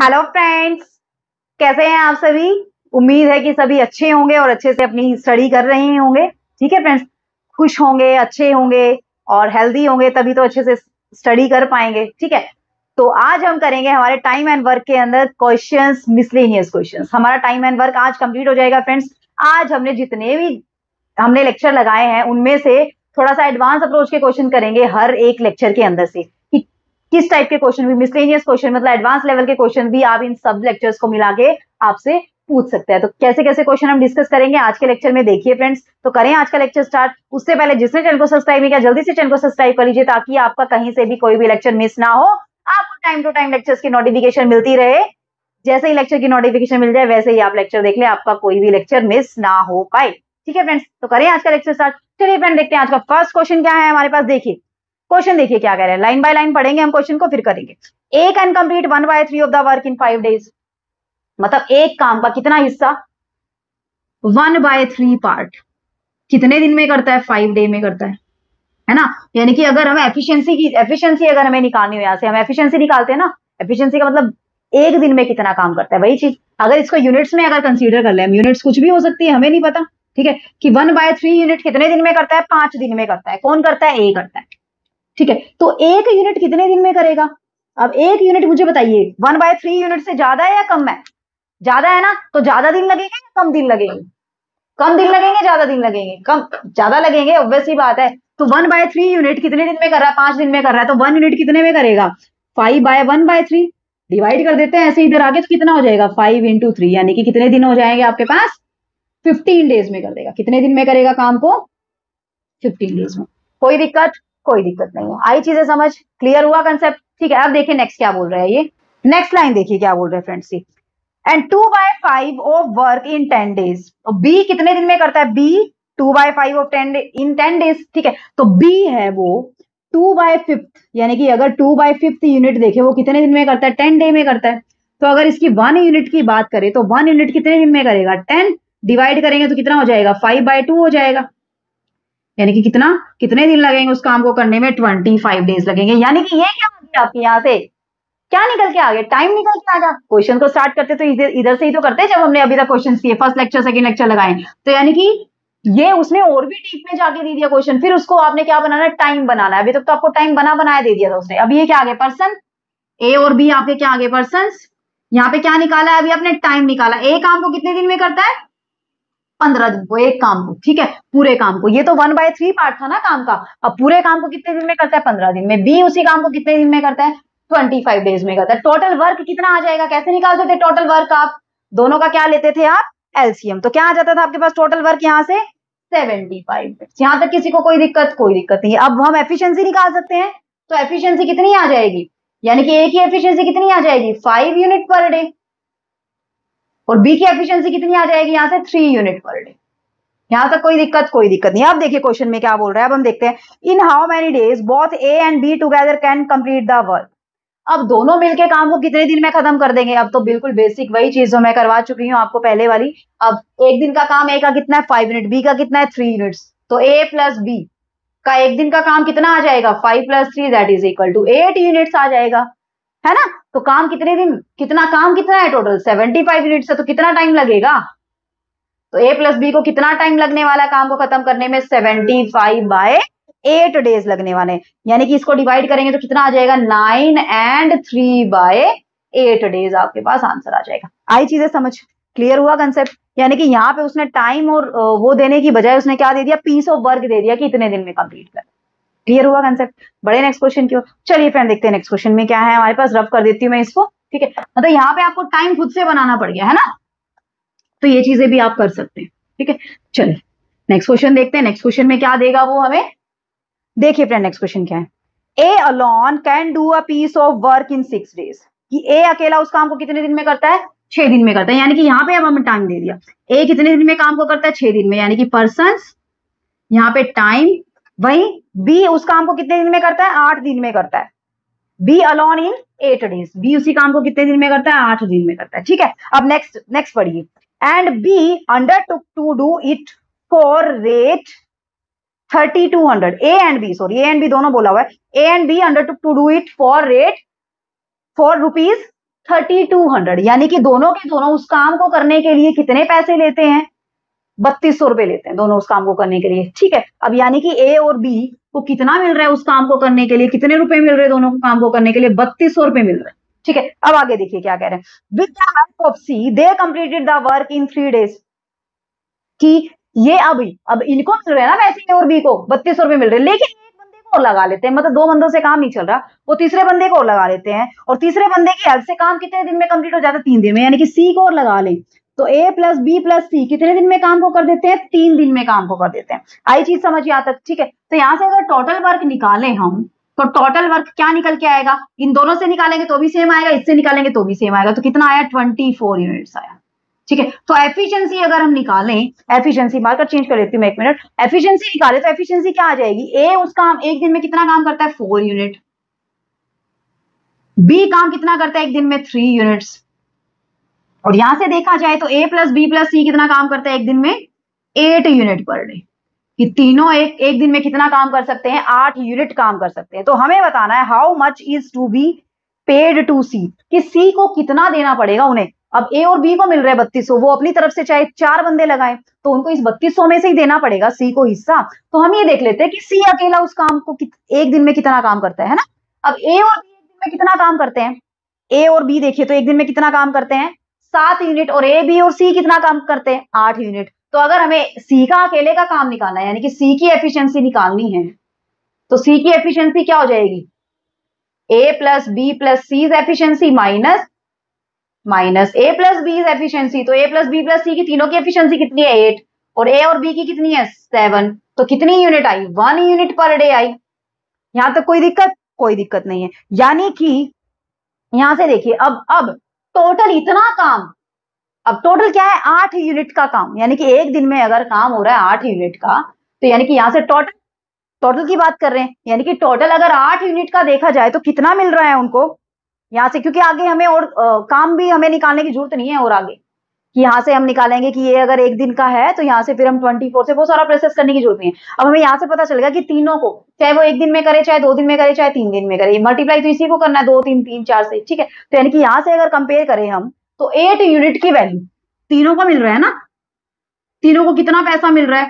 Hello friends, कैसे हैं आप सभी। उम्मीद है कि सभी अच्छे होंगे और अच्छे से अपनी स्टडी कर रहे होंगे। ठीक है फ्रेंड्स, खुश होंगे, अच्छे होंगे और हेल्दी होंगे, तभी तो अच्छे से स्टडी कर पाएंगे। ठीक है, तो आज हम करेंगे हमारे टाइम एंड वर्क के अंदर क्वेश्चंस, मिसलेनियस क्वेश्चंस। हमारा टाइम एंड वर्क आज कंप्लीट हो जाएगा फ्रेंड्स। आज हमने जितने भी हमने लेक्चर लगाए हैं उनमें से थोड़ा सा एडवांस अप्रोच के क्वेश्चन करेंगे हर एक लेक्चर के अंदर से। किस टाइप के क्वेश्चन भी, मिसलेनियस क्वेश्चन मतलब एडवांस लेवल के क्वेश्चन भी आप इन सब लेक्चर्स को मिला के आपसे पूछ सकते हैं। तो कैसे कैसे क्वेश्चन हम डिस्कस करेंगे आज के लेक्चर में, देखिए फ्रेंड्स। तो करें आज का लेक्चर स्टार्ट। उससे पहले जिसने चैनल को सब्सक्राइब नहीं किया, जल्दी से चैनल को सब्सक्राइब कर लीजिए ताकि आपका कहीं से भी कोई भी लेक्चर मिस ना हो, आपको टाइम टू टाइम लेक्चर्स की नोटिफिकेशन मिलती रहे। जैसे ही लेक्चर की नोटिफिकेशन मिल जाए वैसे ही आप लेक्चर देख ले, आपका कोई भी लेक्चर मिस ना हो पाए। ठीक है फ्रेंड्स, तो करें आज का लेक्चर स्टार्ट। चलिए फ्रेंड देखते हैं आज का फर्स्ट क्वेश्चन क्या है हमारे पास। देखिए क्वेश्चन, देखिए क्या कह रहे हैं, लाइन बाय लाइन पढ़ेंगे हम क्वेश्चन को, फिर करेंगे। एक and complete 1/3 of the work in 5 days, मतलब एक काम का कितना हिस्सा, 1/3 पार्ट, कितने दिन में करता है, 5 डे में करता है ना। यानी कि अगर हमें एफिशिएंसी अगर हमें निकालनी हो, यहाँ से हम एफिशिएंसी निकालते हैं ना, एफिशिएंसी का मतलब एक दिन में कितना काम करता है, वही चीज। अगर इसको यूनिट्स में अगर कंसीडर कर ले, यूनिट्स कुछ भी हो सकती है, हमें नहीं पता। ठीक है कि 1/3 यूनिट कितने दिन में करता है, 5 दिन में करता है। कौन करता है, ए करता है। ठीक है, तो एक यूनिट कितने दिन में करेगा। अब एक यूनिट मुझे बताइए 1/3 यूनिट से ज्यादा है या कम है, ज्यादा है ना, तो ज्यादा दिन लगेंगे या कम दिन लगेंगे, कम दिन लगेंगे, ज्यादा दिन लगेंगे, कम ज्यादा लगेंगे, ऑब्वियसली बात है। तो 1/3 यूनिट कितने दिन में कर रहा है, 5 दिन में कर रहा है, तो 1 यूनिट कितने में करेगा, 5/1/3, डिवाइड कर देते हैं ऐसे इधर आगे, तो कितना हो जाएगा, 5 × 3, यानी कि कितने दिन हो जाएंगे आपके पास, 15 days में कर देगा। कितने दिन में करेगा काम को, 15 days में। कोई दिक्कत नहीं है, आई चीजें समझ, क्लियर हुआ कंसेप्ट। ठीक है, अब देखिए नेक्स्ट क्या बोल रहा है ये, नेक्स्ट लाइन देखिए क्या बोल रहे हैं friends. And 2/5 of work in 10 days, B कितने दिन में करता है, बी 2/5 ऑफ 10 days। ठीक है, तो बी है वो 2/5, यानी कि अगर 2/5 यूनिट देखे वो कितने दिन में करता है, 10 day में करता है। तो अगर इसकी 1 यूनिट की बात करें तो 1 यूनिट कितने दिन में करेगा, 10, डिवाइड करेंगे तो कितना हो जाएगा, 5/2 हो जाएगा, यानी कि कितना, कितने दिन लगेंगे उस काम को करने में, 25 days लगेंगे। यानी कि ये क्या हो गया आपके यहाँ से, क्या निकल के आ गया, टाइम निकल के आ गया। क्वेश्चन को स्टार्ट करते तो इधर से ही तो करते, जब हमने अभी तक क्वेश्चन किए, फर्स्ट लेक्चर सेकंड लेक्चर लगाए, तो यानी कि ये उसने और भी डीप में जाके दे दिया क्वेश्चन। फिर उसको आपने क्या बनाना है, टाइम बनाना है। अभी तक तो आपको टाइम बना बनाया दे दिया था उसने। अब ये क्या आ गया, पर्सन ए और बी आपके क्या आ गए, पर्सन। यहाँ पे क्या निकाला है, अभी आपने टाइम निकाला। ए काम को कितने दिन में करता है, 15 दिन को, एक काम को। ठीक है, पूरे काम को, ये तो 1/3 पार्ट था ना काम का। अब पूरे काम को कितने दिन में करता है, 15 दिन में। बी उसी काम को कितने दिन में करता है, 25 days में करता है। टोटल वर्क कितना आ जाएगा, कैसे निकालते थे टोटल वर्क, आप दोनों का क्या लेते थे आप, एलसीएम। तो क्या आ जाता था आपके पास टोटल वर्क, यहाँ से 75 days। यहाँ तक किसी को कोई दिक्कत नहीं है। अब हम एफिशिएंसी निकाल सकते हैं, तो एफिशिएंसी कितनी आ जाएगी, यानी कि ए की एफिशिएंसी कितनी आ जाएगी, 5 यूनिट पर डे, और बी की एफिशिएंसी कितनी आ जाएगी, यहाँ से 3 यूनिट पर डे। यहाँ तक कोई दिक्कत नहीं। अब देखिए क्वेश्चन में क्या बोल रहा है, अब हम देखते हैं। In how many days both A and B together can complete the work. अब दोनों मिलके काम को कितने दिन में खत्म कर देंगे। अब तो बिल्कुल बेसिक वही चीज जो मैं करवा चुकी हूँ आपको पहले वाली। अब एक दिन का काम ए का कितना है, 5 यूनिट, बी का कितना है, 3 यूनिट्स, तो ए प्लस बी का एक दिन का काम कितना आ जाएगा, 5 + 3, that is equal to 8 units आ जाएगा, है ना। तो काम कितने दिन, कितना काम कितना है टोटल, 75 यूनिट्स है, तो कितना टाइम लगेगा, तो ए प्लस बी को कितना टाइम लगने वाला है काम को खत्म करने में, 75/8 days लगने वाले हैं। यानी कि इसको डिवाइड करेंगे तो कितना आ जाएगा, 9 and 3/8 days आपके पास आंसर आ जाएगा। आई चीजें समझ, क्लियर हुआ कंसेप्ट। यानी कि यहाँ पे उसने टाइम और वो देने की बजाय उसने क्या दे दिया, पीस ऑफ वर्क दे दिया कि इतने दिन में कंप्लीट कर। क्लियर हुआ कंसेप्ट। बड़े नेक्स्ट क्वेश्चन की ओर चलिए फ्रेंड देखते हैं नेक्स्ट क्वेश्चन में क्या है हमारे पास। रफ कर देती हूँ मैं इसको, ठीक है, मतलब यहाँ पे आपको टाइम खुद से बनाना पड़ गया है ना, तो ये चीजें भी आप कर सकते हैं। ठीक है, चलिए नेक्स्ट क्वेश्चन देखते हैं, नेक्स्ट क्वेश्चन में क्या देगा वो हमें। देखिए फ्रेंड नेक्स्ट क्वेश्चन क्या है, A alone can do a piece of work in 6 days, कि ए अकेला उस काम को कितने दिन में करता है, 6 दिन में करता है। यानी कि यहाँ पे अब हमें टाइम दे दिया, ए कितने दिन में काम को करता है, 6 दिन में, यानी कि पर्सन, यहाँ पे टाइम, वही बी उस काम को कितने दिन में करता है, 8 दिन में करता है। B alone in 8 days, B उसी काम को कितने दिन में करता है, 8 दिन में करता है। ठीक है, अब नेक्स्ट पढ़िए। And B undertook to do it for rate 3200, A and B दोनों बोला हुआ है। A and B undertook to do it for rate 4 rupees 3200 यानी कि दोनों के दोनों उस काम को करने के लिए कितने पैसे लेते हैं, 3200 रुपए लेते हैं दोनों उस काम को करने के लिए। ठीक है, अब यानी कि ए और बी को कितना मिल रहा है उस काम को करने के लिए, कितने रुपए मिल रहे हैं दोनों को काम को करने के लिए, 3200 रुपए मिल रहे हैं। ठीक है, अब आगे देखिए क्या कह रहे हैं, with the help of C they completed the work in 3 days. कि ये अब इनको मिल रहा है ना पैसे ए और बी को, 3200 रुपए मिल रहे हैं, लेकिन एक बंदे को और लगा लेते हैं, मतलब दो बंदों से काम नहीं चल रहा, वो तीसरे बंदे को और लगा लेते हैं, और तीसरे बंदे की हेल्प से काम कितने दिन में कंप्लीट हो जाता है, 3 दिन में। यानी कि सी को और लगा लें तो A plus B plus C कितने दिन में काम को कर देते हैं, 3 दिन में काम को कर देते हैं। आई चीज समझिए यहाँ तक। ठीक है, तो यहाँ से अगर टोटल वर्क निकालें हम तो टोटल वर्क क्या निकल के आएगा, इन दोनों से निकालेंगे तो भी सेम आएगा, इससे निकालेंगे तो भी सेम आएगा, तो कितना आया, 24 यूनिट्स आया। ठीक है, तो एफिशिएंसी अगर हम निकालें, एफिशिएंसी मार्कर चेंज कर लेती हूँ मैं 1 मिनट, एफिशिएंसी निकाले तो एफिशिएंसी क्या आ जाएगी, ए उस काम एक दिन में कितना काम करता है 4 यूनिट, बी काम कितना करता है एक दिन में 3 यूनिट्स, और यहां से देखा जाए तो A plus B plus C कितना काम करता है एक दिन में 8 यूनिट पर डे। कि तीनों एक दिन में कितना काम कर सकते हैं, 8 यूनिट काम कर सकते हैं। तो हमें बताना है how much is to be paid to C, कि सी को कितना देना पड़ेगा उन्हें। अब ए और बी को मिल रहे 3200, वो अपनी तरफ से चाहे 4 बंदे लगाए तो उनको इस 3200 में से ही देना पड़ेगा सी को हिस्सा। तो हम ये देख लेते हैं कि सी अकेला उस काम को एक दिन में कितना काम करता है ना। अब ए और बी एक दिन में कितना काम करते हैं, ए और बी देखिए तो एक दिन में कितना काम करते हैं 7 यूनिट, और ए बी और सी कितना काम करते हैं 8 यूनिट। तो अगर हमें सी का अकेले का काम निकालना है यानी कि सी की एफिशिएंसी निकालनी है तो सी की एफिशिएंसी क्या हो जाएगी, A plus B plus C efficiency minus A plus B efficiency. तो A plus B plus C की तीनों की एफिशिएंसी कितनी है 8, और ए और बी की कितनी है 7। तो कितनी यूनिट आई, 1 यूनिट पर डे आई। यहां तक कोई दिक्कत नहीं है। यानी कि यहां से देखिए अब टोटल इतना काम, अब टोटल क्या है 8 यूनिट का काम, यानी कि एक दिन में अगर काम हो रहा है 8 यूनिट का, तो यानी कि यहां से टोटल की बात कर रहे हैं, यानी कि टोटल अगर 8 यूनिट का देखा जाए तो कितना मिल रहा है उनको यहां से, क्योंकि आगे हमें और काम भी हमें निकालने की जरूरत नहीं है। और आगे कि यहां से हम निकालेंगे कि ये अगर एक दिन का है तो यहाँ से फिर हम 24 से बहुत सारा प्रोसेस करने की जरूरत नहीं है। अब हमें यहाँ से पता चलेगा कि तीनों को, चाहे वो एक दिन में करे, चाहे 2 दिन में करे, चाहे 3 दिन में करे, मल्टीप्लाई तो इसी को करना है 2 3 3 4 से। ठीक है, तो यानी कि यहाँ से अगर कंपेयर करें हम तो 8 यूनिट की वैल्यू तीनों को मिल रहा है ना, तीनों को कितना पैसा मिल रहा है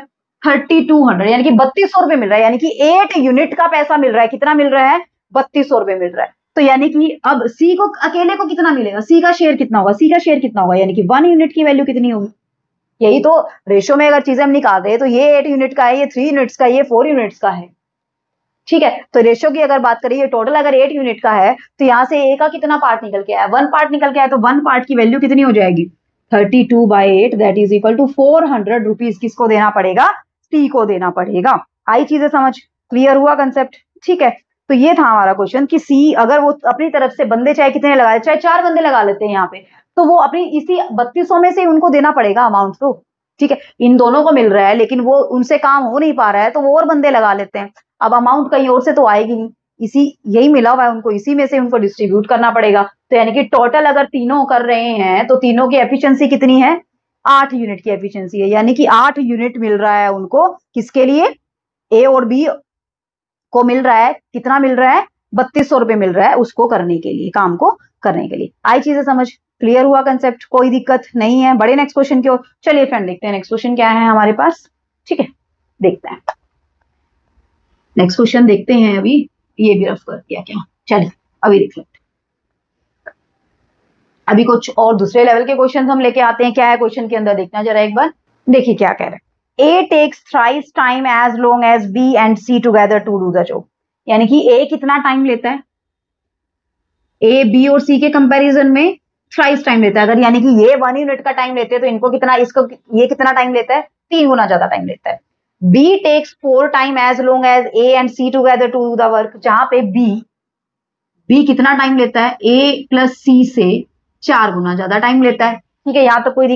3200 यानी कि 3200 रुपए मिल रहा है, यानी कि 8 यूनिट का पैसा मिल रहा है, कितना मिल रहा है 3200 रुपए मिल रहा है। तो यानी कि अब सी को अकेले को कितना मिलेगा, सी का शेयर कितना होगा, यानी कि 1 यूनिट की वैल्यू कितनी होगी। यही तो रेशो में अगर चीजें हम निकाल रहे हैं तो ये 8 यूनिट का है, ये 3 यूनिट्स का, ये 4 यूनिट्स का है। ठीक है, तो रेशो की अगर बात करें, टोटल अगर 8 यूनिट का है तो यहाँ से ए का कितना पार्ट निकल के आया, 1 पार्ट निकल के आया, तो 1 पार्ट की वैल्यू कितनी हो जाएगी 32/8 that is equal to 400 rupees. किसको देना पड़ेगा, सी को देना पड़ेगा। आई चीजें समझ, क्लियर हुआ कंसेप्ट। ठीक है, तो ये था हमारा क्वेश्चन कि सी अगर वो अपनी तरफ से बंदे चाहे कितने लगा ले, चाहे 4 बंदे लगा लेते हैं यहाँ पे, तो वो अपनी इसी 3200 में से उनको देना पड़ेगा अमाउंट को। ठीक है, इन दोनों को मिल रहा है लेकिन वो उनसे काम हो नहीं पा रहा है तो वो और बंदे लगा लेते हैं। अब अमाउंट कहीं और से तो आएगी नहीं, इसी यही मिला हुआ है उनको, इसी में से उनको डिस्ट्रीब्यूट करना पड़ेगा। तो यानी कि टोटल अगर तीनों कर रहे हैं तो तीनों की एफिशिएंसी कितनी है, 8 यूनिट की एफिशिएंसी है, यानी कि 8 यूनिट मिल रहा है उनको। किसके लिए, ए और बी को मिल रहा है, कितना मिल रहा है 3200 रुपए मिल रहा है उसको करने के लिए, काम को करने के लिए। आई चीजें समझ, क्लियर हुआ कंसेप्ट, कोई दिक्कत नहीं है। बड़े नेक्स्ट क्वेश्चन की ओर चलिए फ्रेंड, देखते हैं नेक्स्ट क्वेश्चन क्या है हमारे पास। ठीक है, देखते हैं नेक्स्ट क्वेश्चन, देखते हैं अभी ये भी रफ कर दिया क्या, चलिए अभी देख लेते हैं। अभी कुछ और दूसरे लेवल के क्वेश्चन हम लेके आते हैं। क्या है क्वेश्चन के अंदर, देखना जरा एक बार, देखिए क्या कह रहे हैं। A takes thrice time as long as B and C together to do the job। यानी कि A कितना टाइम लेता है A, B और C के कंपैरिजन में thrice टाइम लेता है। अगर यानी कि ये 1 यूनिट का टाइम लेते हैं तो इनको कितना, इसको ये कितना टाइम लेता है, 3 गुना ज्यादा टाइम लेता है। B takes 4 times as long as A and C together to do the work। जहां पे B कितना टाइम लेता है, A प्लस C से 4 गुना ज्यादा टाइम लेता है। ठीक है, यहाँ तो कोई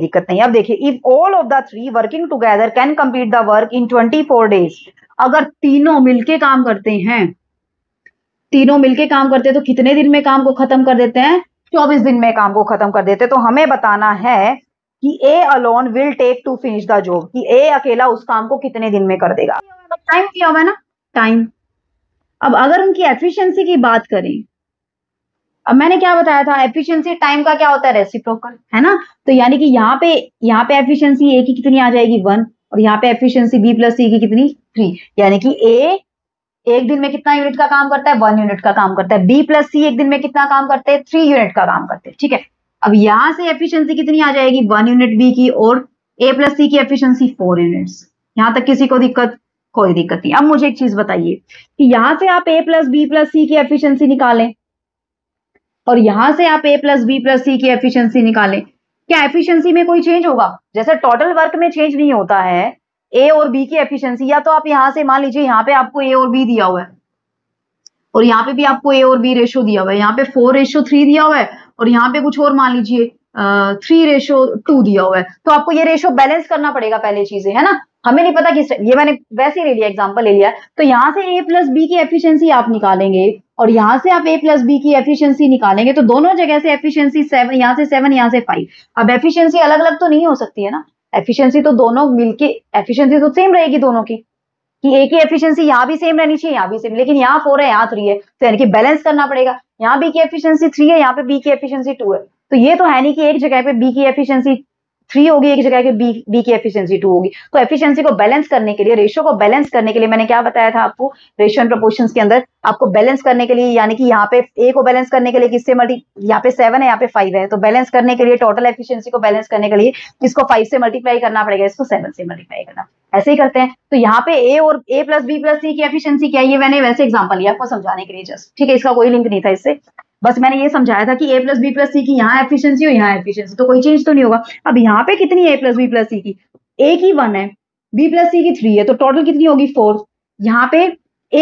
दिक्कत नहीं। अब देखिए, if all of the 3 working together can complete the work in 24 days. अगर तीनों मिलके काम करते हैं, तो कितने दिन में काम को खत्म कर देते हैं, 24 दिन में काम को खत्म कर देते हैं। तो हमें बताना है कि A alone will take to finish the job, कि ए अकेला उस काम को कितने दिन में कर देगा। टाइम दिया हुआ है ना, टाइम। अब अगर उनकी एफिशिएंसी की बात करें अब मैंने क्या बताया था, एफिशिएंसी टाइम का क्या होता है, रेसिप्रोकल, है ना। तो यानी कि यहाँ पे एफिशिएंसी ए की कितनी आ जाएगी, 1, और यहाँ पे एफिशिएंसी बी प्लस सी की कितनी, 3। यानी कि ए एक दिन में कितना यूनिट का काम करता है, 1 यूनिट का काम करता है। बी प्लस सी एक दिन में कितना काम करते हैं, 3 यूनिट का काम करते हैं, ठीक है। अब यहाँ से एफिशिएंसी कितनी आ जाएगी, 1 यूनिट बी की, और ए प्लस सी की एफिशिएंसी 4 यूनिट्स। यहाँ तक किसी को दिक्कत, कोई दिक्कत नहीं। अब मुझे एक चीज बताइए कि यहाँ से आप A plus B plus C की एफिशिएंसी निकालें और यहाँ से आप A plus B plus C की एफिशिएंसी निकालें, क्या एफिशिएंसी में कोई चेंज होगा? जैसे टोटल वर्क में चेंज नहीं होता है ए और बी की एफिशिएंसी। या तो आप यहाँ से मान लीजिए यहाँ पे आपको ए और बी दिया हुआ है और यहाँ पे भी आपको ए और बी रेशो दिया हुआ है, यहाँ पे 4:3 दिया हुआ है और यहाँ पे कुछ और मान लीजिए 3:2 दिया हुआ है, तो आपको ये रेशो बैलेंस करना पड़ेगा पहले चीजें, है ना। हमें नहीं पता किस, ये मैंने वैसे ही ले लिया, एग्जाम्पल ले लिया। तो यहाँ से ए प्लस बी की एफिशिएंसी आप निकालेंगे और यहाँ से आप ए प्लस बी की एफिशिएंसी निकालेंगे, तो दोनों जगह से एफिशिएंसी 7, यहाँ से 7, यहाँ से 5। अब एफिशिएंसी अलग अलग तो नहीं हो सकती है ना, एफिशिएंसी तो दोनों मिलके, एफिशिएंसी तो सेम रहेगी दोनों की, कि ए की एफिशिएंसी यहाँ भी सेम रहनी चाहिए, यहाँ भी सेम, लेकिन यहाँ 4 है, यहाँ 3 है, तो यानी कि बैलेंस करना पड़ेगा। यहाँ बी की एफिशिएंसी 3 है, यहाँ पे बी की एफिशिएंसी 2 है, तो ये तो है नहीं कि एक जगह पे बी की एफिशिएंसी 3 होगी, एक जगह के बी की एफिशिएंसी 2 होगी। तो एफिशिएंसी को बैलेंस करने के लिए, रेशियो को बैलेंस करने के लिए, मैंने क्या बताया था आपको, रेशियो एंड प्रोपोर्शंस के अंदर आपको बैलेंस करने के लिए, यानी कि यहाँ पे ए को बैलेंस करने के लिए किससे मल्टीप्लाई, यहाँ पे 7 है, यहाँ पे 5 है, तो बैलेंस करने के लिए, टोटल एफिशिएंसी को बैलेंस करने के लिए इसको 5 से मल्टीप्लाई करना पड़ेगा, इसको 7 से मल्टीप्लाई करना, ऐसे ही करते हैं। तो यहाँ पे ए और A plus B plus C की एफिशिएंसी क्या है, ये मैंने वैसे एग्जाम्पल लिया आपको समझाने के लिए जस्ट, ठीक है। इसका कोई लिंक नहीं था इससे, बस मैंने ये समझाया था कि A plus B plus C की यहाँ एफिशिएंसी और यहाँ एफिशिएंसी, तो कोई चेंज तो नहीं होगा। अब यहाँ पे कितनी A plus B plus C की, ए की 1 है, बी प्लस सी की 3 है, तो टोटल कितनी होगी, 4। यहाँ पे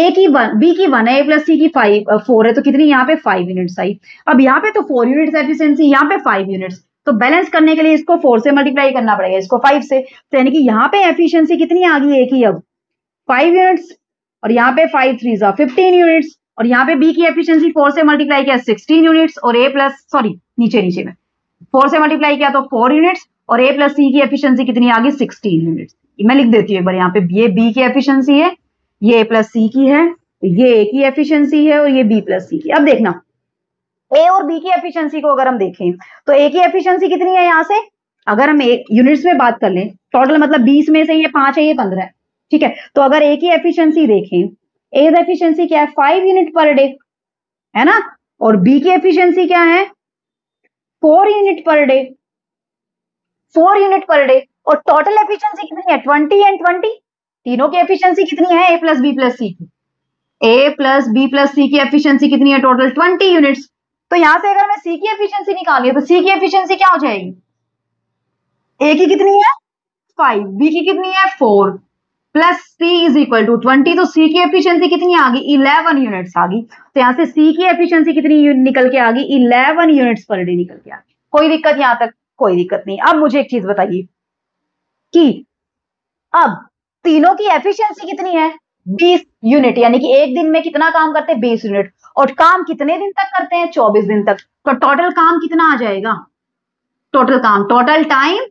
ए की 1, बी की 1 है, ए प्लस सी की 4 है, तो कितनी यहाँ पे 5 यूनिट्स आई। अब यहाँ पे तो 4 यूनिट्स एफिशिएंसी, यहाँ पे 5 यूनिट्स, तो बैलेंस करने के लिए इसको 4 से मल्टीप्लाई करना पड़ेगा, इसको 5 से, तो यानी कि यहाँ पे एफिशिएंसी कितनी आ गई ए की, अब 5 यूनिट्स, और यहाँ पे 5×3 = 15 यूनिट्स, और यहाँ पे बी की एफिशिएंसी 4 से मल्टीप्लाई किया 16 यूनिट्स, और ए प्लस, सॉरी नीचे में 4 से मल्टीप्लाई किया तो 4 यूनिट्स, और ए प्लस सी की एफिशिएंसी कितनी आ गई, 16 यूनिट्स। मैं लिख देती हूँ एक बार, यहाँ पे ये बी की एफिशिएंसी है, ये ए प्लस सी की है, ये ए की एफिशिएंसी है और ये बी प्लस सी की। अब देखना ए और बी की एफिशिएंसी को अगर हम देखें तो ए की एफिशिएंसी कितनी है, यहाँ से अगर हम यूनिट्स में बात कर लें टोटल, मतलब 20 में से ये 5 है, ये 15 है, ठीक है। तो अगर ए की एफिशिएंसी देखें, ए की एफिशिएंसी क्या है, 5 यूनिट पर डे, है ना, और बी की एफिशिएंसी क्या है, 4 unit per day, 4 unit per day, और टोटल एफिशिएंसी कितनी है, 20 एंड 20, तीनों की एफिशिएंसी कितनी है, A plus B plus C की, A plus B plus C की एफिशिएंसी कितनी है, टोटल 20 यूनिट्स। तो यहां से अगर मैं सी की एफिशिएंसी निकाली तो सी की एफिशिएंसी क्या हो जाएगी, ए की कितनी है 5, बी की कितनी है 4, प्लस C = 20, तो C की एफिशिएंसी कितनी आ गई, 11 यूनिट्स आ गई। तो यहाँ से C की एफिशिएंसी कितनी निकल के आ गई, 11 यूनिट्स पर डे निकल के आ गई। कोई दिक्कत, यहाँ तक कोई दिक्कत नहीं। अब मुझे एक चीज बताइए कि अब तीनों की एफिशिएंसी कितनी है, 20 यूनिट, यानी कि एक दिन में कितना काम करते हैं, 20 यूनिट, और काम कितने दिन तक करते हैं, 24 दिन तक। तो टोटल काम कितना आ जाएगा, टोटल काम, टोटल टाइम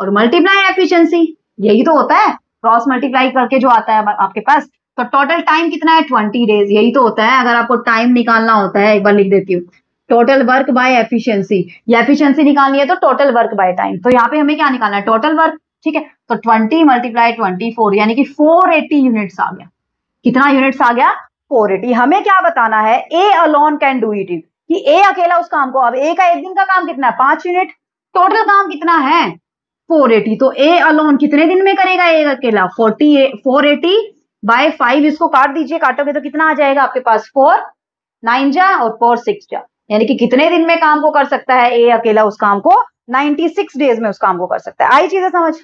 और मल्टीप्लाई एफिशिएंसी, यही तो होता है, क्रॉस मल्टीप्लाई करके जो आता है आपके पास। तो टोटल टाइम कितना है, 20 डेज, यही तो होता है। अगर आपको टाइम निकालना होता है, एक बार लिख देती हूँ, टोटल वर्क बाय एफिशिएंसी, या एफिशिएंसी निकालनी है तो टोटल वर्क बाय टाइम। तो यहाँ पे हमें क्या निकालना है, टोटल वर्क, ठीक है। तो 20 × 24 यानी कि 480 यूनिट्स आ गया। कितना यूनिट्स आ गया, 480। हमें क्या बताना है, A alone can do it, कि ए अकेला उस काम को। अब ए का एक दिन का काम कितना है, 5 यूनिट, टोटल काम कितना है 480, तो ए अलोन कितने दिन में करेगा, ए अकेला 480 बाय 5, इसको काट दीजिए, काटोगे तो कितना आ जाएगा आपके पास, 4 9 जा और 4 6 जा, यानी कि कितने दिन में काम को कर सकता है ए अकेला, उस काम को 96 डेज में उस काम को कर सकता है। आई चीजें समझ,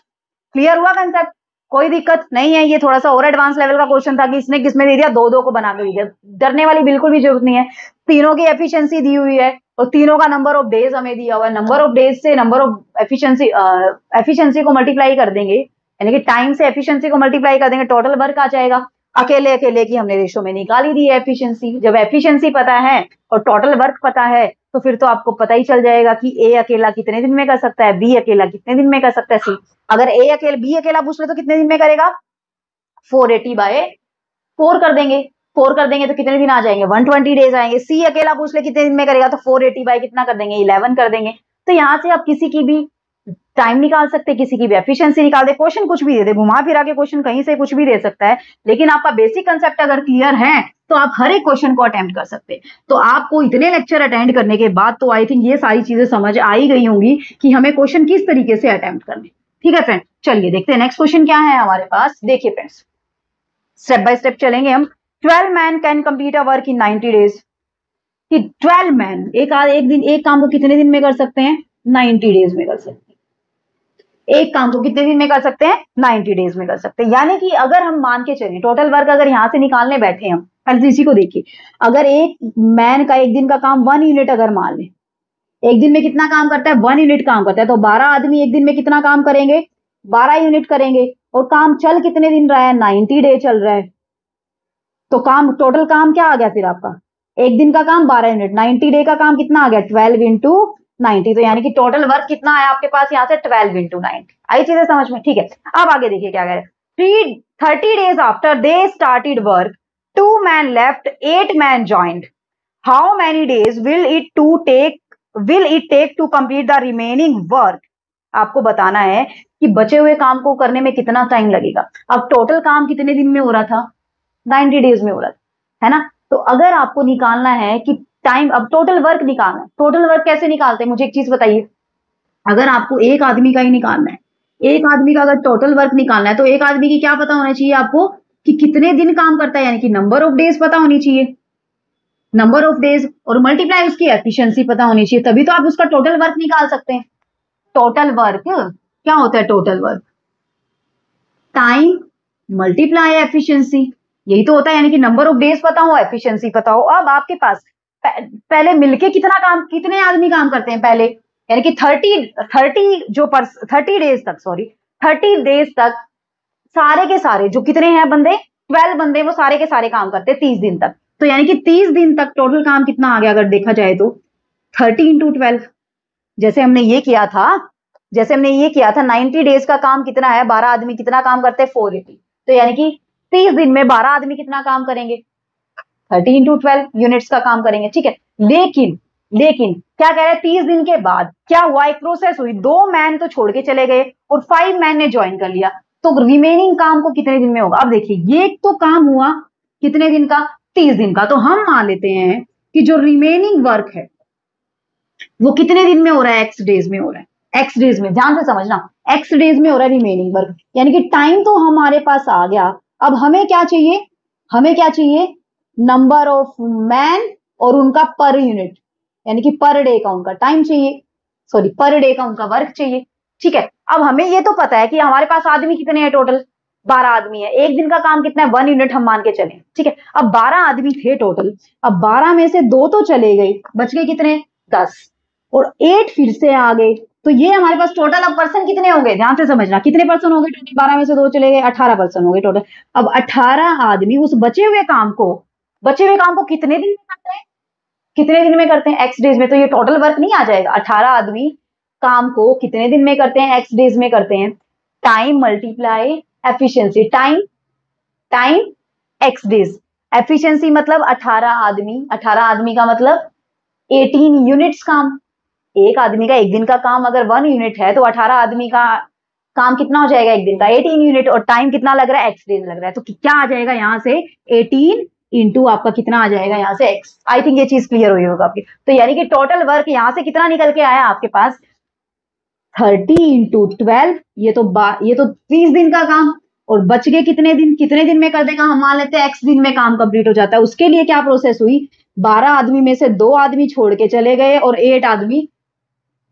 क्लियर हुआ कंसेप्ट, कोई दिक्कत नहीं है। ये थोड़ा सा और एडवांस लेवल का क्वेश्चन था कि इसने किसमें दे दिया, 2-2 को बना के दे दिया। डरने वाली बिल्कुल भी जरूरत नहीं है, तीनों की एफिशिएंसी दी हुई है और तीनों का नंबर ऑफ डेज हमें दिया हुआ है। नंबर ऑफ डेज से नंबर ऑफ एफिशिएंसी को मल्टीप्लाई कर देंगे, यानी कि टाइम से एफिशिएंसी को मल्टीप्लाई कर देंगे, टोटल वर्क आ जाएगा। अकेले अकेले की हमने रेशो में निकाली दी है एफिशिएंसी। जब एफिशिएंसी पता है और टोटल वर्क पता है तो फिर तो आपको पता ही चल जाएगा कि ए अकेला कितने दिन में कर सकता है, बी अकेला कितने दिन में कर सकता है, सी। अगर ए अकेला, बी अकेला पूछ ले तो कितने दिन में करेगा, 480 बाय 4 कर देंगे, 4 कर देंगे तो कितने दिन आ जाएंगे 120 डेज आएंगे। सी अकेला पूछ ले कितने दिन में करेगा तो 480 बाई कितना कर देंगे 11 कर देंगे। तो यहाँ से आप किसी की भी टाइम निकाल सकते, किसी की भी एफिशिएंसी निकाल दे, क्वेश्चन कुछ भी दे दे, घुमा फिरा के क्वेश्चन कहीं से कुछ भी दे सकता है, लेकिन आपका बेसिक कंसेप्ट अगर क्लियर है तो आप हर एक क्वेश्चन को अटेम्प्ट कर सकते हैं। तो आपको इतने लेक्चर अटेंड करने के बाद तो आई थिंक ये सारी चीजें समझ आई गई होंगी कि हमें क्वेश्चन किस तरीके से अटेम्प्ट करने। ठीक है फ्रेंड, चलिए देखते हैं नेक्स्ट क्वेश्चन क्या है हमारे पास। देखिए फ्रेंड्स, स्टेप बाय स्टेप चलेंगे हम। 12 man can complete a work in 90 days कि 12 मैन एक काम को कितने दिन में कर सकते हैं 90 डेज में कर सकते हैं। एक काम को कितने दिन में कर सकते हैं 90 डेज में कर सकते हैं। यानी कि अगर हम मान के चलें टोटल वर्क अगर यहाँ से निकालने बैठे हम, पहले इसी को देखिए, अगर एक मैन का एक दिन का काम 1 यूनिट अगर मान लें, एक दिन में कितना काम करता है 1 यूनिट काम करता है, तो 12 आदमी एक दिन में कितना काम करेंगे 12 यूनिट करेंगे। और काम चल कितने दिन रहा है 90 डे चल रहा है, तो काम टोटल काम क्या आ गया फिर आपका एक दिन का काम 12 यूनिट 90 डे का काम कितना आ गया 12 into 90। तो यानी कि टोटल वर्क कितना आया आपके पास यहाँ से 12 into 90। आई चीजें समझ में? ठीक है, अब आगे देखिए क्या कह रहे हैं। 30 days after they started work 2 men left 8 men joined, how many days will it take to complete the remaining work. आपको बताना है कि बचे हुए काम को करने में कितना टाइम लगेगा। अब टोटल काम कितने दिन में हो रहा था 90 डेज में हो रहा था, है ना। तो अगर आपको निकालना है कि टाइम, अब टोटल वर्क निकालना है, टोटल वर्क कैसे निकालते हैं मुझे एक चीज बताइए। अगर आपको एक आदमी का ही निकालना है, एक आदमी का अगर टोटल वर्क निकालना है, तो एक आदमी की क्या पता होना चाहिए आपको कि कितने दिन काम करता है, यानी कि नंबर ऑफ डेज पता होनी चाहिए, नंबर ऑफ डेज और मल्टीप्लाई उसकी एफिशिएंसी पता होनी चाहिए, तभी तो आप उसका टोटल वर्क निकाल सकते हैं। टोटल वर्क क्या होता है, total work time multiply efficiency, यही तो होता है, यानी कि नंबर ऑफ डेज पता हो, एफिशिएंसी पता हो। अब आपके पास पहले मिलके कितने आदमी काम करते हैं पहले, यानी कि 30 days तक सारे के सारे जो कितने हैं बंदे 12 बंदे वो सारे के सारे काम करते हैं 30 दिन तक। तो यानी कि 30 दिन तक टोटल काम कितना आ गया अगर देखा जाए तो 30 into 12। जैसे हमने ये किया था 90 डेज का काम कितना है 12 आदमी कितना काम करते हैं 480। तो यानी कि 30 दिन में 12 आदमी कितना काम करेंगे 30 into 12 यूनिट्स का काम करेंगे। ठीक है, लेकिन क्या कह रहे हैं 30 दिन के बाद क्या हुआ, एक प्रोसेस हुई, 2 men तो छोड़ के चले गए और 5 men ने ज्वाइन कर लिया, तो रिमेनिंग काम को कितने दिन में होगा। अब देखिए ये तो काम हुआ कितने दिन का 30 दिन का, तो हम मान लेते हैं कि जो रिमेनिंग वर्क है वो कितने दिन में हो रहा है एक्स डेज में हो रहा है, एक्स डेज में, ध्यान से समझना, एक्स डेज में हो रहा है रिमेनिंग वर्क। यानी कि टाइम तो हमारे पास आ गया, अब हमें क्या चाहिए, हमें क्या चाहिए नंबर ऑफ मैन और उनका पर यूनिट यानी कि पर डे का उनका टाइम चाहिए, सॉरी पर डे का उनका वर्क चाहिए। ठीक है, अब हमें ये तो पता है कि हमारे पास आदमी कितने हैं टोटल 12 आदमी है, एक दिन का काम कितना है 1 यूनिट हम मान के चले। ठीक है, अब 12 आदमी थे टोटल, अब 12 में से 2 तो चले गए, बच गए कितने 10 और 8 फिर से आ गए, तो ये हमारे पास टोटल अब पर्सन कितने हो गए, ध्यान से समझना कितने पर्सन हो गए टोटल, 12 में से 2 चले गए 18 पर्सन हो गए टोटल। अब 18 आदमी उस बचे हुए काम को कितने दिन में करते हैं एक्स डेज में, तो ये टोटल वर्क नहीं आ जाएगा। 18 आदमी काम को कितने दिन में करते हैं एक्स डेज में करते हैं, time multiply efficiency, time x days, efficiency मतलब 18 आदमी का मतलब 18 यूनिट्स काम। एक आदमी का एक दिन का काम अगर 1 यूनिट है तो 18 आदमी का काम कितना हो जाएगा एक दिन का 18 यूनिट, और टाइम कितना लग रहा है एक्स डेज लग रहा है, तो क्या आ जाएगा यहाँ से 18 इंटू आपका कितना आ जाएगा यहाँ से एक्स। आई थिंक ये चीज क्लियर हुई होगा आपकी। तो यानी कि टोटल वर्क यहाँ से कितना निकल के आया आपके पास 30 into 12, ये तो 30 दिन का काम, और बच गए कितने दिन में कर देगा हम मान लेते हैं एक्स दिन में काम कंप्लीट हो जाता है। उसके लिए क्या प्रोसेस हुई, 12 आदमी में से 2 आदमी छोड़ के चले गए और 8 आदमी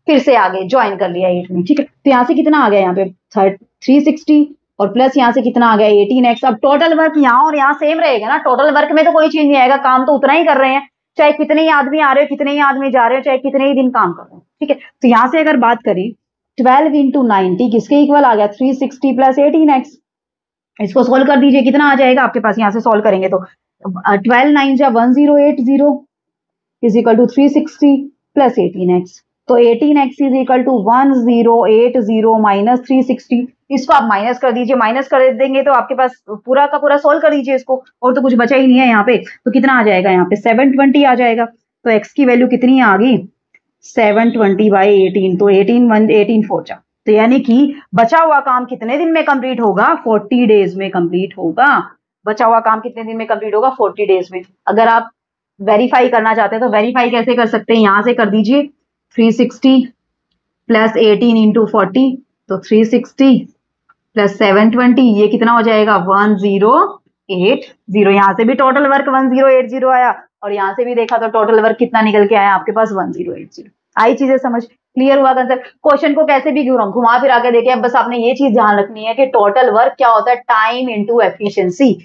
फिर से आगे ज्वाइन कर लिया 8 में। ठीक है, तो यहाँ से कितना आ गया यहाँ पे 360 और प्लस यहाँ से कितना आ गया 18x। अब टोटल वर्क यहाँ और यहाँ सेम रहेगा ना, टोटल वर्क में तो कोई चेंज नहीं आएगा, काम तो उतना ही कर रहे हैं, चाहे कितने ही आदमी आ रहे हो कितने ही आदमी जा रहे हो, चाहे कितने ही दिन काम कर रहे हो। ठीक है, तो यहाँ से अगर बात करें 12 into 90 किसके इक्वल आ गया 360 प्लस 18x। इसको सोल्व कर दीजिए कितना आ जाएगा आपके पास, यहाँ से सोल्व करेंगे तो 12 9 या 1080 is equal to 360 plus 18x। तो 18x is equal to 1080 minus 360, इसको आप माइनस कर दीजिए। माइनस कर देंगे तो आपके पास पूरा का पूरा सोल्व कर दीजिए इसको, और तो कुछ बचा ही नहीं है यहाँ पे। तो कितना आ जाएगा यहाँ पे 720 आ जाएगा। तो x की वैल्यू कितनी आ गई 720 बाई 18, तो 18 4 4। तो यानी कि बचा हुआ काम कितने दिन में कंप्लीट होगा 40 डेज में कंप्लीट होगा। बचा हुआ काम कितने दिन में कंप्लीट होगा 40 डेज में। अगर आप वेरीफाई करना चाहते हैं तो वेरीफाई कैसे कर सकते हैं, यहाँ से कर दीजिए 360 प्लस 18 इंटू 40, तो 360 प्लस 720 ये कितना हो जाएगा 1080। यहाँ से भी टोटल वर्क 1080 आया, और यहाँ से भी देखा तो टोटल वर्क कितना निकल के आया आपके पास 1080। आई चीजें समझ, क्लियर हुआ कंसेप्ट। क्वेश्चन को कैसे भी घुमा फिरा के देखिए, बस आपने ये चीज ध्यान रखनी है कि टोटल वर्क क्या होता है, टाइम इंटू एफिशिएंसी।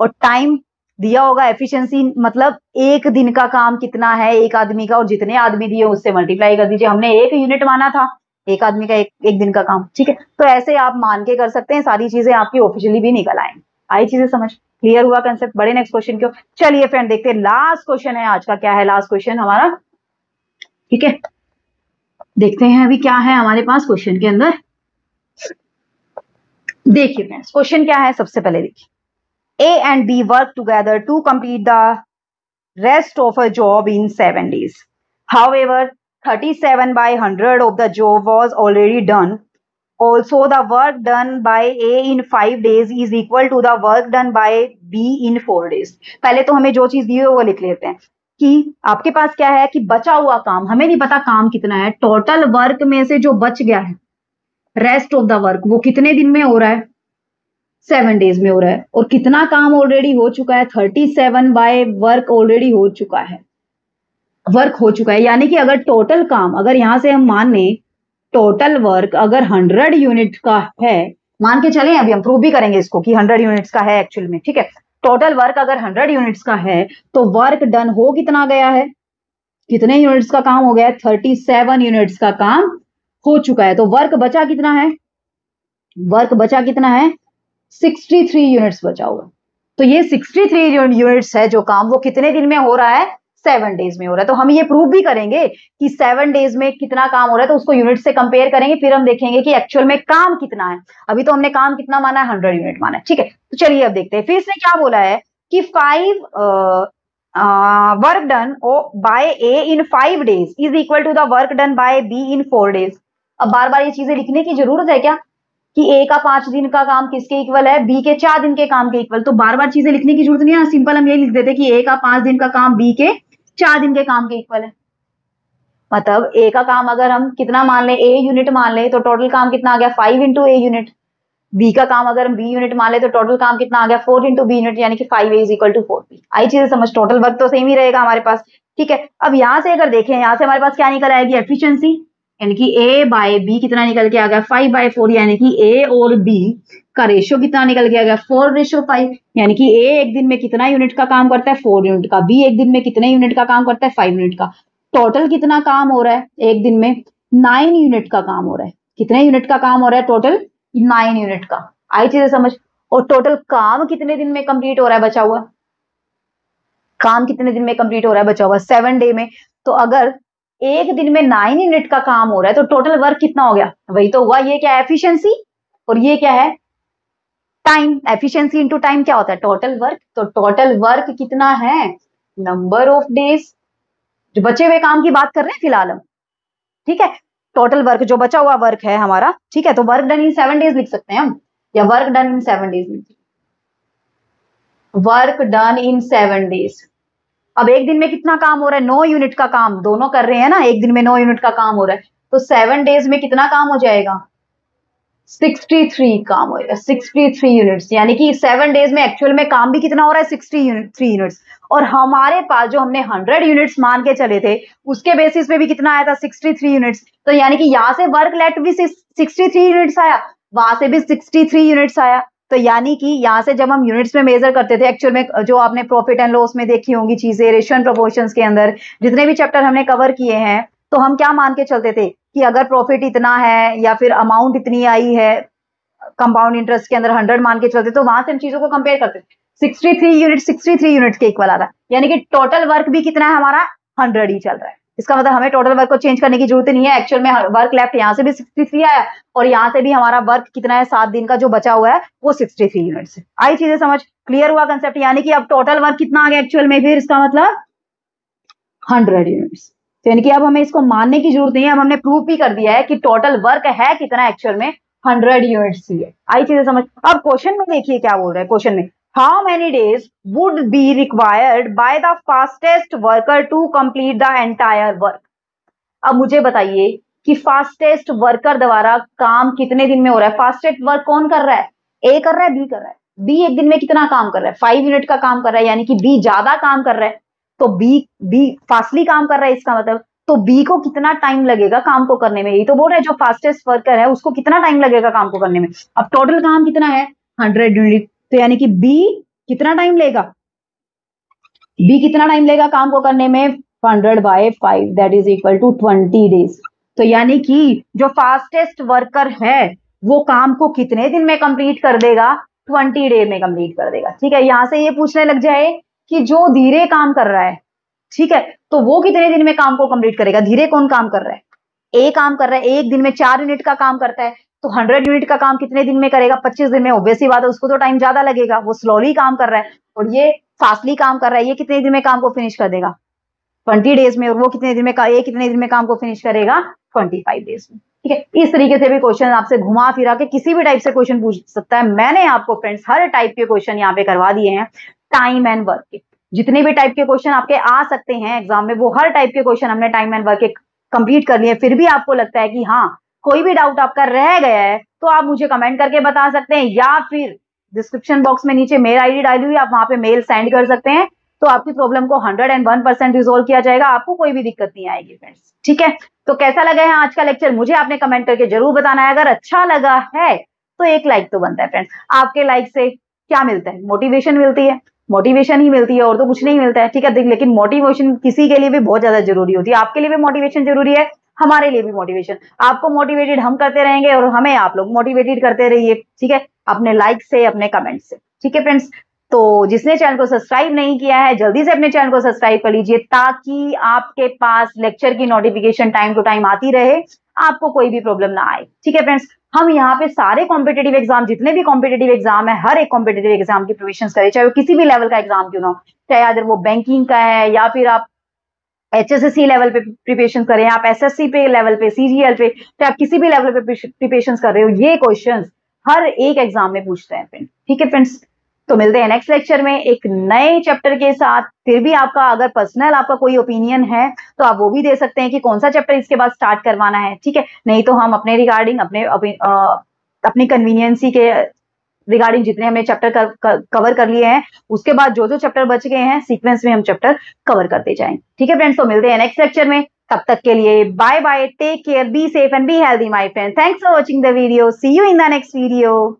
और टाइम दिया होगा, एफिशिएंसी मतलब एक दिन का काम कितना है एक आदमी का, और जितने आदमी दिए उससे मल्टीप्लाई कर दीजिए। हमने एक यूनिट माना था एक आदमी का एक दिन का काम, ठीक है। तो ऐसे आप मान के कर सकते हैं, सारी चीजें आपकी ऑफिशियली भी निकल आएंगी। आई चीजें समझ, क्लियर हुआ कंसेप्ट। बड़े नेक्स्ट क्वेश्चन क्यों, चलिए फ्रेंड देखते हैं लास्ट क्वेश्चन है आज का। क्या है लास्ट क्वेश्चन हमारा, ठीक है देखते हैं अभी क्या है हमारे पास क्वेश्चन के अंदर। देखिए फ्रेंड्स क्वेश्चन क्या है, सबसे पहले देखिए A and B work together to complete the rest of a job in 7 days. However, 37/100 of the job was already done. Also, the work done by A in 5 days is equal to the work done by B in 4 days. पहले तो हमें जो चीज दी है वो लिख लेते हैं कि आपके पास क्या है कि बचा हुआ काम, हमें नहीं पता काम कितना है। टोटल वर्क में से जो बच गया है रेस्ट ऑफ द वर्क, वो कितने दिन में हो रहा है 7 डेज में हो रहा है। और कितना काम ऑलरेडी हो चुका है 37/100 वर्क ऑलरेडी हो चुका है, वर्क हो चुका है। यानी कि अगर टोटल काम, अगर यहां से हम मान लें टोटल वर्क अगर 100 यूनिट का है, मान के चलें अभी हम प्रूव भी करेंगे इसको कि 100 यूनिट्स का है एक्चुअल में, ठीक है। टोटल वर्क अगर 100 यूनिट्स का है तो वर्क डन हो कितना गया है, कितने यूनिट्स का काम हो गया है 37 यूनिट्स का काम हो चुका है। तो वर्क बचा कितना है, वर्क बचा कितना है 63 यूनिट्स बचा हुआ। तो ये 63 यूनिट्स है जो काम, वो कितने दिन में हो रहा है 7 डेज में हो रहा है। तो हम ये प्रूव भी करेंगे कि 7 डेज में कितना काम हो रहा है, तो उसको यूनिट से कंपेयर करेंगे, फिर हम देखेंगे कि एक्चुअल में काम कितना है। अभी तो हमने काम कितना माना है 100 यूनिट माना है, ठीक है। तो चलिए अब देखते हैं फिर इसने क्या बोला है कि work done by A in 5 days is equal to the work done by B in 4 days. अब बार बार ये चीजें लिखने की जरूरत है क्या कि ए का 5 दिन का काम किसके इक्वल है, बी के 4 दिन के काम के इक्वल। तो बार बार चीजें लिखने की जरूरत नहीं है, सिंपल हम ये लिख देते हैं कि ए का 5 दिन का काम बी के 4 दिन के काम के इक्वल है। मतलब ए का काम अगर हम कितना मान लें ए यूनिट मान लें तो टोटल काम कितना आ गया 5 इंटू ए यूनिट। बी का काम अगर हम बी यूनिट मान लें तो टोटल काम कितना आ गया 4 इंटू बी यूनिट, यानी कि 5 A = 4। आई चीजें समझ, टोटल वर्क तो सेम ही रहेगा हमारे पास, ठीक है। अब यहाँ से अगर देखें, यहाँ से हमारे पास क्या निकल आएगी एफिशिएंसी, यानी कि A बाय B कितना निकल के आ गया 5/4, यानी कि A और B का रेशियो कितना निकल के आ गया 4:5। यानी कि A एक दिन में कितना यूनिट का काम करता है 4 यूनिट का, B एक दिन में कितने यूनिट का काम करता है 5 यूनिट का। टोटल कितना काम हो रहा है एक दिन में 9 यूनिट का काम हो रहा है, कितने यूनिट का काम हो रहा है टोटल 9 यूनिट का। आई चीजें समझ। और टोटल काम कितने दिन में कंप्लीट हो रहा है बचा हुआ, काम कितने दिन में कंप्लीट हो रहा है बचा हुआ 7 डे में। तो अगर एक दिन में 9 यूनिट का काम हो रहा है तो टोटल वर्क कितना हो गया, वही तो हुआ, ये क्या है एफिशिएंसी और ये क्या है टाइम। एफिशिएंसी इनटू टाइम क्या होता है टोटल वर्क। तो टोटल वर्क कितना है नंबर ऑफ डेज, जो बचे हुए काम की बात कर रहे हैं फिलहाल हम, ठीक है। टोटल वर्क जो बचा हुआ वर्क है हमारा, ठीक है। तो वर्क डन इन 7 डेज लिख सकते हैं हम, या वर्क डन इन 7 डेज लिख सकते, वर्क डन इन 7 डेज। अब एक दिन में कितना काम हो रहा है 9 यूनिट का काम, दोनों कर रहे हैं ना, एक दिन में 9 यूनिट का काम हो रहा है। तो 7 डेज में कितना काम हो जाएगा 63 काम होगा, 63 यूनिट्स। यानी कि 7 डेज में एक्चुअल में काम भी कितना हो रहा है 63 यूनिट्स। और हमारे पास जो हमने 100 यूनिट्स मान के चले थे उसके बेसिस पे भी कितना आया था 63 यूनिट्स। तो यानी कि यहाँ से वर्क लेट भी 63 यूनिट्स आया, वहां से भी 63 यूनिट्स आया। तो यानी कि यहाँ से जब हम यूनिट्स में मेजर करते थे, एक्चुअल में जो आपने प्रॉफिट एंड लॉस में देखी होंगी चीजें, रेशियो एंड प्रोपोर्शंस के अंदर जितने भी चैप्टर हमने कवर किए हैं, तो हम क्या मान के चलते थे कि अगर प्रॉफिट इतना है या फिर अमाउंट इतनी आई है, कंपाउंड इंटरेस्ट के अंदर 100 मान के चलते, तो वहां से हम चीजों को कंपेयर करते थे। 63 यूनिट 63 यूनिट के इक्वल आ रहा है, यानी कि टोटल वर्क भी कितना है हमारा 100 ही चल रहा है, इसका मतलब हमें टोटल वर्क को चेंज करने की जरूरत नहीं है। एक्चुअल में वर्क लेफ्ट यहाँ से भी 63 आया और यहाँ से भी हमारा वर्क कितना है 7 दिन का जो बचा हुआ है वो 63 यूनिट्स। आई चीजें समझ, क्लियर हुआ कंसेप्ट। यानी कि अब टोटल वर्क कितना आ गया एक्चुअल में फिर, इसका मतलब 100 यूनिट्स। तो यानी कि अब हमें इसको मानने की जरूरत नहीं है, अब हमने प्रूव भी कर दिया है कि टोटल वर्क है कितना एक्चुअल में 100 यूनिट्स ही है। आई चीजें समझ। अब क्वेश्चन में देखिए क्या बोल रहा है क्वेश्चन में, How many days would be required by the fastest worker to complete the entire work? अब मुझे बताइए कि fastest worker द्वारा काम कितने दिन में हो रहा है। fastest work कौन कर रहा है? A कर रहा है, B कर रहा है। B एक दिन में कितना काम कर रहा है? 5 यूनिट का काम कर रहा है, यानी कि B ज्यादा काम कर रहा है, तो B फास्टली काम कर रहा है। इसका मतलब तो B को कितना टाइम लगेगा काम को करने में, ये तो बोल रहा है जो फास्टेस्ट वर्कर है उसको कितना टाइम लगेगा काम को करने में। अब टोटल काम कितना है 100 यूनिट, तो यानी कि B कितना टाइम लेगा, B कितना टाइम लेगा काम को करने में 100/5 that is equal to 20 days. तो यानी कि जो फास्टेस्ट वर्कर है वो काम को कितने दिन में कंप्लीट कर देगा, 20 डे में कंप्लीट कर देगा। ठीक है, यहां से ये पूछने लग जाए कि जो धीरे काम कर रहा है, ठीक है, तो वो कितने दिन में काम को कंप्लीट करेगा। धीरे कौन काम कर रहा है, A काम कर रहा है, एक दिन में 4 यूनिट का काम करता है, तो 100 यूनिट का काम कितने दिन में करेगा, 25 दिन में। ऑब्वियस सी बात है उसको तो टाइम ज्यादा लगेगा, वो स्लोली काम कर रहा है और ये फास्टली काम कर रहा है, ये कितने दिन में काम को फिनिश कर देगा 20 डेज में, और वो कितने दिन में ये कितने दिन में काम को फिनिश करेगा 25 डेज में। ठीक है, इस तरीके से भी क्वेश्चन आपसे घुमा फिरा के किसी भी टाइप से क्वेश्चन पूछ सकता है। मैंने आपको फ्रेंड्स हर टाइप के क्वेश्चन यहाँ पे करवा दिए हैं, टाइम एंड वर्क के जितने भी टाइप के क्वेश्चन आपके आ सकते हैं एग्जाम में, वो हर टाइप के क्वेश्चन हमने टाइम एंड वर्क के कंप्लीट कर लिए। फिर भी आपको लगता है कि हाँ कोई भी डाउट आपका रह गया है तो आप मुझे कमेंट करके बता सकते हैं, या फिर डिस्क्रिप्शन बॉक्स में नीचे मेल आईडी डाली हुई, आप वहां पे मेल सेंड कर सकते हैं, तो आपकी प्रॉब्लम को 101% रिजोल्व किया जाएगा, आपको कोई भी दिक्कत नहीं आएगी फ्रेंड्स। ठीक है, तो कैसा लगा है आज का लेक्चर मुझे आपने कमेंट करके जरूर बताना है। अगर अच्छा लगा है तो एक लाइक तो बनता है फ्रेंड्स, आपके लाइक से क्या मिलता है, मोटिवेशन मिलती है, मोटिवेशन ही मिलती है और तो कुछ नहीं मिलता है। ठीक है, लेकिन मोटिवेशन किसी के लिए भी बहुत ज्यादा जरूरी होती है, आपके लिए भी मोटिवेशन जरूरी है, हमारे लिए भी मोटिवेशन। आपको मोटिवेटेड हम करते रहेंगे और हमें आप लोग मोटिवेटेड करते रहिए, ठीक है, अपने लाइक से अपने कमेंट से। ठीक है फ्रेंड्स, तो जिसने चैनल को सब्सक्राइब नहीं किया है जल्दी से अपने चैनल को सब्सक्राइब कर लीजिए, ताकि आपके पास लेक्चर की नोटिफिकेशन टाइम टू टाइम आती रहे, आपको कोई भी प्रॉब्लम ना आए। ठीक है फ्रेंड्स, हम यहाँ पे सारे कॉम्पिटेटिव एग्जाम, जितने भी कॉम्पिटेटिव एग्जाम है, हर एक कॉम्पिटेटिव एग्जाम की प्रोविजन करें, चाहे वो किसी भी लेवल का एग्जाम क्यों ना हो, चाहे अगर वो बैंकिंग का है या फिर आप HSC लेवल पे प्रिपरेशन कर रहे हैं, आप SSC पे लेवल पे CGL पे, तो आप किसी भी लेवल पे प्रिपरेशन कर रहे हो, ये क्वेश्चंस हर एक एग्जाम में पूछते हैं फ्रेंड्स। ठीक है फ्रेंड्स, तो मिलते हैं नेक्स्ट लेक्चर में एक नए चैप्टर के साथ। फिर भी आपका अगर पर्सनल आपका कोई ओपिनियन है तो आप वो भी दे सकते हैं कि कौन सा चैप्टर इसके बाद स्टार्ट करवाना है। ठीक है, नहीं तो हम अपने रिगार्डिंग अपनी कन्वीनियंसी के रिगार्डिंग जितने हमने चैप्टर कवर कर लिए हैं, उसके बाद जो जो चैप्टर बच गए हैं सीक्वेंस में हम चैप्टर कवर करते जाएंगे। ठीक है फ्रेंड्स, तो मिलते हैं नेक्स्ट लेक्चर में, तब तक के लिए bye bye, take care, be safe and be healthy, my friend. Thanks for watching the video. See you in the next video.